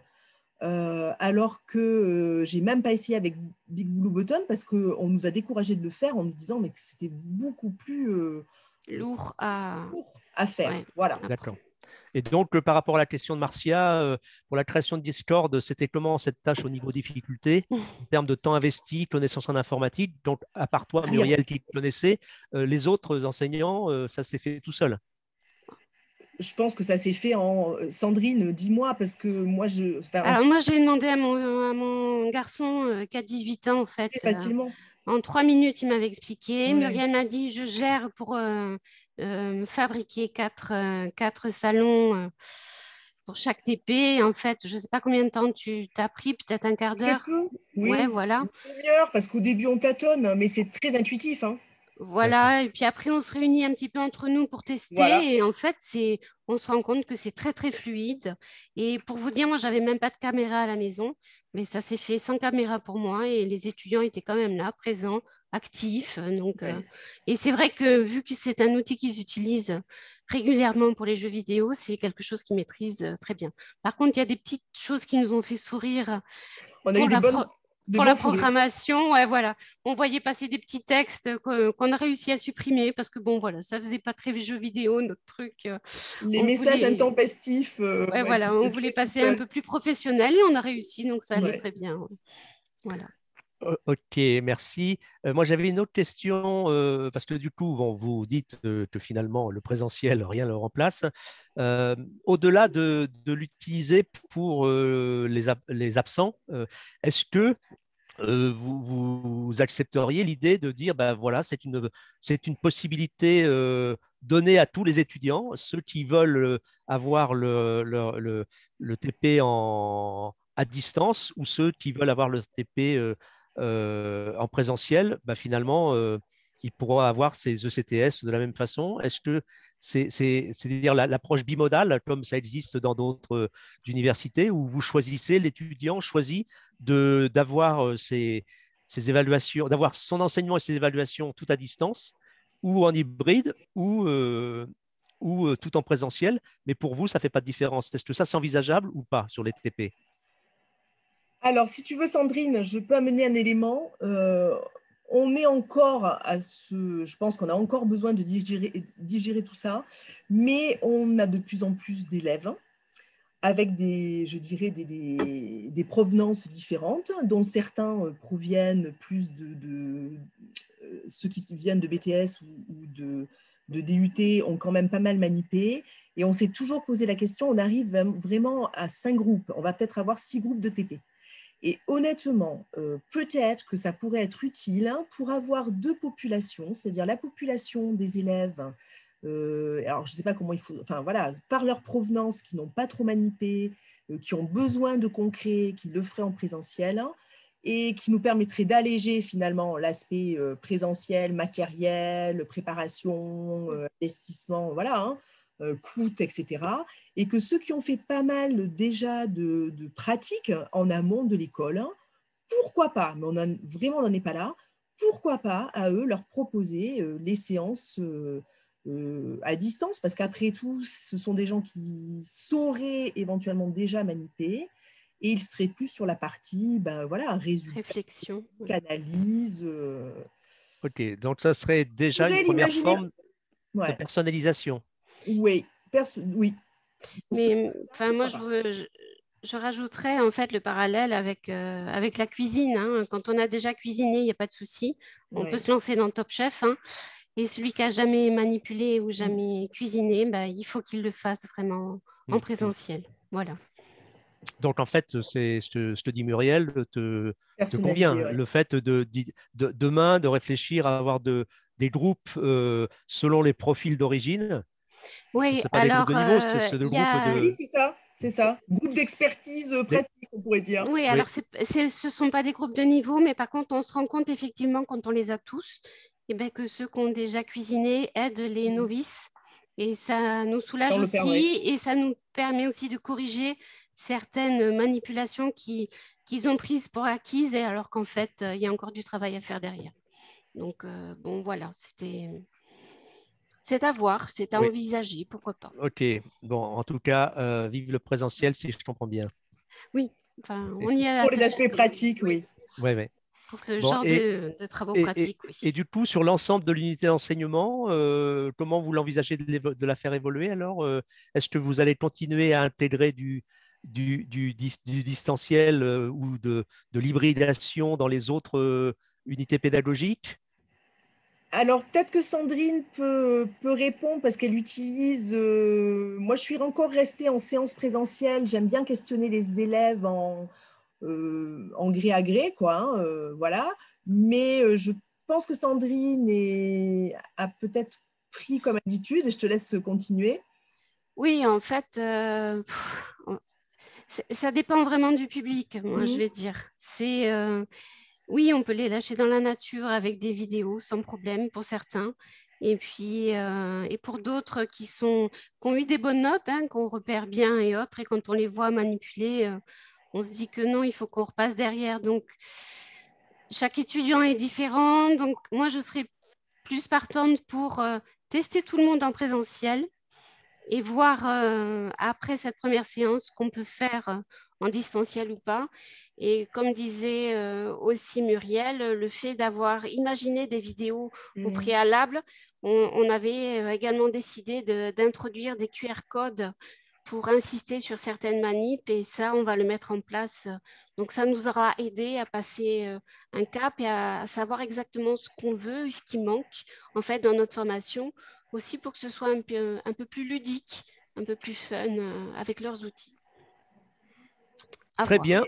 euh, alors que euh, j'ai même pas essayé avec Big Blue Button parce qu'on nous a découragé de le faire en nous disant mais que c'était beaucoup plus euh, lourd, à... lourd à faire. Ouais. Voilà. D'accord. Et donc, par rapport à la question de Marcia, pour la création de Discord, c'était comment cette tâche au niveau difficulté, en termes de temps investi, connaissance en informatique? Donc, à part toi, Muriel, qui connaissait, les autres enseignants, ça s'est fait tout seul? Je pense que ça s'est fait en... Sandrine, dis-moi, parce que moi, je... Enfin, alors, moi, j'ai demandé à mon, à mon garçon qui a dix-huit ans, en fait. Facilement. En trois minutes, il m'avait expliqué. Oui. Muriel m'a dit, je gère pour euh, euh, fabriquer quatre, euh, quatre salons euh, pour chaque T P. En fait, je ne sais pas combien de temps tu t'as pris, peut-être un quart d'heure. Oui, ouais, voilà. Une demi-heure, parce qu'au début, on tâtonne, mais c'est très intuitif. Hein. Voilà, et puis après, on se réunit un petit peu entre nous pour tester. Voilà. Et en fait, on se rend compte que c'est très, très fluide. Et pour vous dire, moi, je n'avais même pas de caméra à la maison. Mais ça s'est fait sans caméra pour moi et les étudiants étaient quand même là, présents, actifs. Donc, ouais. euh, et c'est vrai que vu que c'est un outil qu'ils utilisent régulièrement pour les jeux vidéo, c'est quelque chose qu'ils maîtrisent très bien. Par contre, il y a des petites choses qui nous ont fait sourire. On a eu des bonnes... Pour la programmation, ouais, voilà. On voyait passer des petits textes qu'on a réussi à supprimer parce que bon, voilà, ça faisait pas très jeu vidéo notre truc. Les on messages voulait... intempestifs. Euh, ouais, ouais, voilà, on voulait passer un peu plus professionnel et on a réussi, donc ça allait ouais. très bien. Voilà. Ok, merci. Euh, moi, j'avais une autre question euh, parce que du coup, bon, vous dites euh, que finalement, le présentiel, rien ne le remplace. Euh, Au-delà de, de l'utiliser pour euh, les, les absents, euh, est-ce que euh, vous, vous accepteriez l'idée de dire, ben voilà, c'est une, c'est une possibilité euh, donnée à tous les étudiants, ceux qui veulent avoir le, le, le, le T P en, à distance ou ceux qui veulent avoir le T P euh, Euh, en présentiel, bah finalement, euh, ils pourront avoir ces E C T S de la même façon. Est-ce que c'est c'est-à-dire l'approche bimodale, comme ça existe dans d'autres euh, universités, où vous choisissez, l'étudiant choisit d'avoir ses, ses évaluations, d'avoir son enseignement et ses évaluations tout à distance, ou en hybride, ou, euh, ou euh, tout en présentiel, mais pour vous, ça ne fait pas de différence. Est-ce que ça, c'est envisageable ou pas sur les T P ? Alors, si tu veux, Sandrine, je peux amener un élément. Euh, on est encore à ce... Je pense qu'on a encore besoin de digérer, digérer tout ça, mais on a de plus en plus d'élèves avec des, je dirais, des, des, des provenances différentes, dont certains proviennent plus de... de euh, ceux qui viennent de B T S ou, ou de, de D U T ont quand même pas mal manipé. Et on s'est toujours posé la question, on arrive vraiment à cinq groupes. On va peut-être avoir six groupes de T P. Et honnêtement, euh, peut-être que ça pourrait être utile hein, pour avoir deux populations, c'est-à-dire la population des élèves, euh, alors je ne sais pas comment il faut, enfin voilà, par leur provenance, qui n'ont pas trop manipé, euh, qui ont besoin de concret, qui le feraient en présentiel, hein, et qui nous permettrait d'alléger finalement l'aspect euh, présentiel, matériel, préparation, euh, investissement, voilà, hein, euh, coûtent, et cetera. Et que ceux qui ont fait pas mal déjà de, de pratiques en amont de l'école, hein, pourquoi pas, mais on a, vraiment on n'en est pas là, pourquoi pas à eux leur proposer euh, les séances euh, euh, à distance, parce qu'après tout, ce sont des gens qui sauraient éventuellement déjà manipuler. Et il serait plus sur la partie, ben voilà, résultat, réflexion, analyse. Euh... Ok, donc ça serait déjà une première forme ouais. de personnalisation. Oui, perso oui. Mais enfin, moi je, veux, je je rajouterais en fait le parallèle avec euh, avec la cuisine. Hein. Quand on a déjà cuisiné, il n'y a pas de souci. On ouais. peut se lancer dans Top Chef. Hein. Et celui qui n'a jamais manipulé ou jamais cuisiné, ben, il faut qu'il le fasse vraiment en mmh. présentiel. Voilà. Donc, en fait, je te, je te dis, Muriel, te, te convient ouais. le fait de, de, de demain de réfléchir à avoir de, des groupes euh, selon les profils d'origine. Oui, c'est pas alors, des groupes de niveau, c'est ce groupe a... de... Oui, c'est ça, c'est ça. Groupe d'expertise pratique, des... on pourrait dire. Oui, alors oui. C'est, c'est, ce ne sont pas des groupes de niveau, mais par contre, on se rend compte effectivement quand on les a tous, eh ben, que ceux qui ont déjà cuisiné aident les novices. Et ça nous soulage aussi permet. Et ça nous permet aussi de corriger certaines manipulations qu'ils qu'ils ont prises pour acquises, et alors qu'en fait, il y a encore du travail à faire derrière. Donc, euh, bon, voilà, c'était... C'est à voir, c'est à oui. envisager, pourquoi pas. Ok, bon, en tout cas, euh, vive le présentiel, si je comprends bien. Oui, enfin, on y a... Pour les aspects pratiques, oui. Oui, oui. Pour ce bon, genre et, de, de travaux et, pratiques, et, oui. Et du coup, sur l'ensemble de l'unité d'enseignement, euh, comment vous l'envisagez de, de la faire évoluer, alors euh, est-ce que vous allez continuer à intégrer du... Du, du, du distanciel euh, ou de, de l'hybridation dans les autres euh, unités pédagogiques? Alors, peut-être que Sandrine peut, peut répondre parce qu'elle utilise… Euh, moi, je suis encore restée en séance présentielle. J'aime bien questionner les élèves en, euh, en gré à gré, quoi, hein, euh, voilà. Mais je pense que Sandrine est, a peut-être pris comme habitude, et je te laisse continuer. Oui, en fait… Euh... Ça dépend vraiment du public, moi, mmh. je vais dire. C'est, euh, oui, on peut les lâcher dans la nature avec des vidéos, sans problème pour certains. Et puis, euh, et pour d'autres qui, qui ont eu des bonnes notes, hein, qu'on repère bien et autres, et quand on les voit manipuler, euh, on se dit que non, il faut qu'on repasse derrière. Donc, chaque étudiant est différent. Donc, moi, je serais plus partante pour euh, tester tout le monde en présentiel, et voir euh, après cette première séance qu'on peut faire euh, en distanciel ou pas. Et comme disait euh, aussi Muriel, le fait d'avoir imaginé des vidéos mmh. au préalable, on, on avait également décidé d'introduire de, des Q R codes pour insister sur certaines manips, et ça, on va le mettre en place. Donc, ça nous aura aidé à passer euh, un cap et à, à savoir exactement ce qu'on veut, ce qui manque en fait dans notre formation, aussi pour que ce soit un peu, un peu plus ludique, un peu plus fun euh, avec leurs outils. À Très voir. Bien.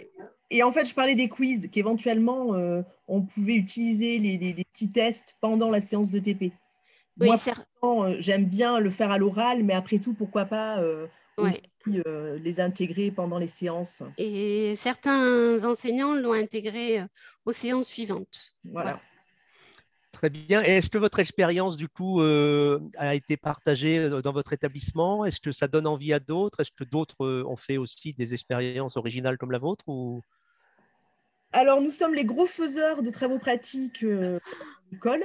Et en fait, je parlais des quiz, qu'éventuellement, euh, on pouvait utiliser les, les, les petits tests pendant la séance de T P. Oui, Moi, euh, j'aime bien le faire à l'oral, mais après tout, pourquoi pas euh, ouais. aussi, euh, les intégrer pendant les séances. Et certains enseignants l'ont intégré aux séances suivantes. Voilà. voilà. Très bien. Est-ce que votre expérience, du coup, euh, a été partagée dans votre établissement? Est-ce que ça donne envie à d'autres? Est-ce que d'autres euh, ont fait aussi des expériences originales comme la vôtre ou... Alors, nous sommes les gros faiseurs de travaux pratiques euh, à l'école.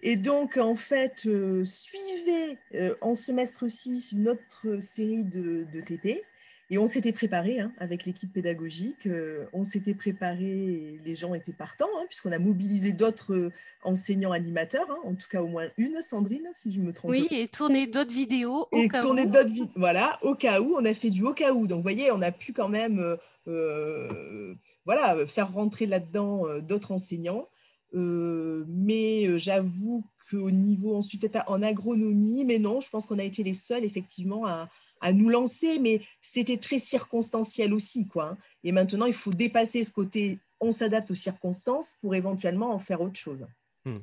Et donc, en fait, euh, suivez euh, en semestre six notre série de, de T P. Et on s'était préparé hein, avec l'équipe pédagogique, euh, on s'était préparé, et les gens étaient partants, hein, puisqu'on a mobilisé d'autres enseignants animateurs, hein, en tout cas au moins une, Sandrine, si je me trompe. Oui, et tourner d'autres vidéos au et cas tourner où. D'autres vidéos, voilà, au cas où, on a fait du au cas où. Donc, vous voyez, on a pu quand même euh, voilà, faire rentrer là-dedans euh, d'autres enseignants. Euh, mais euh, j'avoue qu'au niveau, ensuite peut-être en agronomie, mais non, je pense qu'on a été les seuls, effectivement, à... à nous lancer, mais c'était très circonstanciel aussi, quoi. Et maintenant, il faut dépasser ce côté « on s'adapte aux circonstances » pour éventuellement en faire autre chose. Hmm.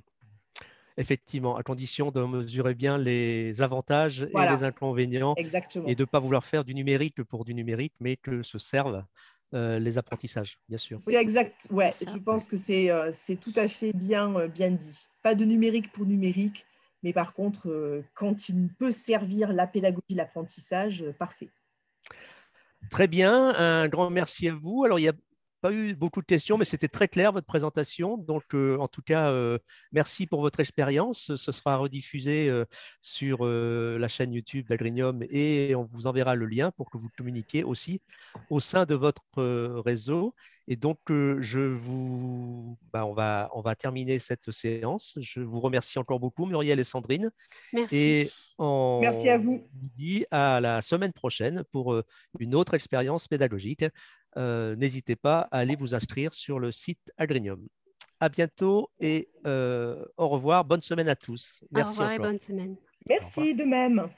Effectivement, à condition de mesurer bien les avantages voilà. et les inconvénients. Exactement. Et de ne pas vouloir faire du numérique pour du numérique, mais que se servent euh, les apprentissages, bien sûr. C'est exact, ouais, je pense que c'est euh, c'est tout à fait bien, euh, bien dit. Pas de numérique pour numérique, Mais par contre, euh, quand il peut servir la pédagogie, l'apprentissage, euh, parfait. Très bien, un grand merci à vous. Alors, il y a pas eu beaucoup de questions, mais c'était très clair votre présentation. Donc, euh, en tout cas, euh, merci pour votre expérience. Ce sera rediffusé euh, sur euh, la chaîne YouTube d'Agrinium et on vous enverra le lien pour que vous communiquiez aussi au sein de votre euh, réseau. Et donc, euh, je vous, bah, on va, on va terminer cette séance. Je vous remercie encore beaucoup, Muriel et Sandrine. Merci. Et on merci à vous. Dit à la semaine prochaine pour euh, une autre expérience pédagogique. Euh, n'hésitez pas à aller vous inscrire sur le site Agrinium. À bientôt et euh, au revoir. Bonne semaine à tous. Merci au revoir encore. Et bonne semaine. Merci de même.